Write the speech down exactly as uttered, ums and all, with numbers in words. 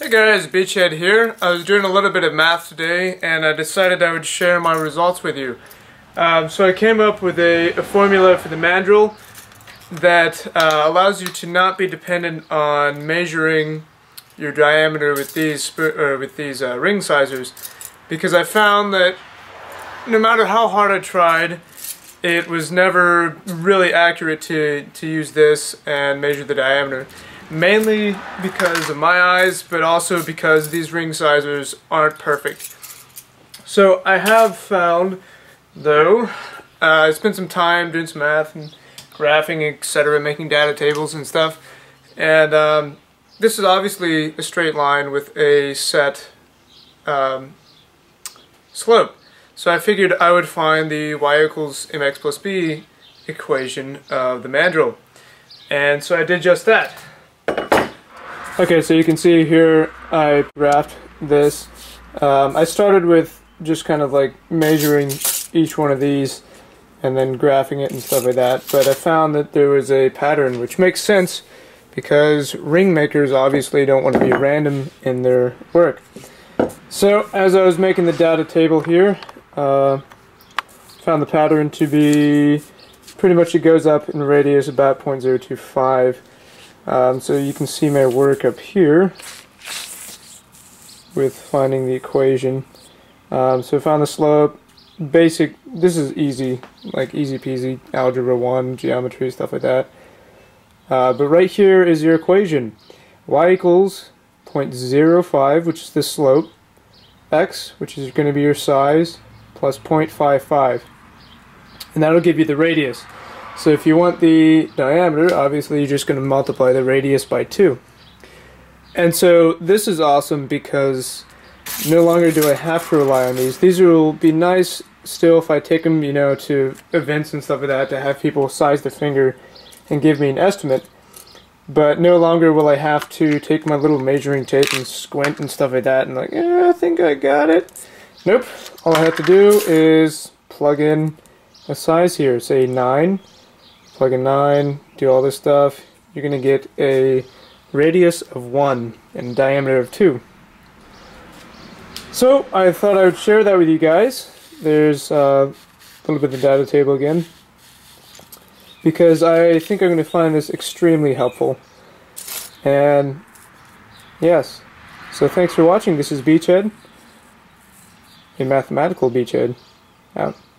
Hey guys, Beachhead here. I was doing a little bit of math today and I decided I would share my results with you. Um, so I came up with a, a formula for the mandrel that uh, allows you to not be dependent on measuring your diameter with these, or with these uh, ring sizers, because I found that no matter how hard I tried, it was never really accurate to, to use this and measure the diameter. Mainly because of my eyes, but also because these ring sizers aren't perfect. So I have found, though, uh, I spent some time doing some math and graphing, et cetera, making data tables and stuff, and um, this is obviously a straight line with a set um, slope. So I figured I would find the y equals mx plus b equation of the mandrel, and so I did just that. Okay, so you can see here I graphed this. Um, I started with just kind of like measuring each one of these and then graphing it and stuff like that, but I found that there was a pattern, which makes sense because ring makers obviously don't want to be random in their work. So as I was making the data table here, uh, found the pattern to be pretty much it goes up in radius about zero point zero two five. Um, so you can see my work up here with finding the equation. Um, so I found the slope. Basic, this is easy, like easy peasy, algebra one, geometry, stuff like that. Uh, but right here is your equation. Y equals zero point zero five, which is the slope, x, which is going to be your size, plus zero point five five. And that'll give you the radius. So if you want the diameter, obviously you're just going to multiply the radius by two. And so this is awesome because no longer do I have to rely on these. These will be nice still if I take them, you know, to events and stuff like that, to have people size their finger and give me an estimate. But no longer will I have to take my little measuring tape and squint and stuff like that and like, eh, I think I got it. Nope. All I have to do is plug in a size here, say nine. Plug in nine, do all this stuff, you're going to get a radius of one and a diameter of two. So I thought I would share that with you guys. There's uh, a little bit of the data table again, because I think I'm going to find this extremely helpful. And yes, so thanks for watching. This is Beachhead, a mathematical Beachhead, out.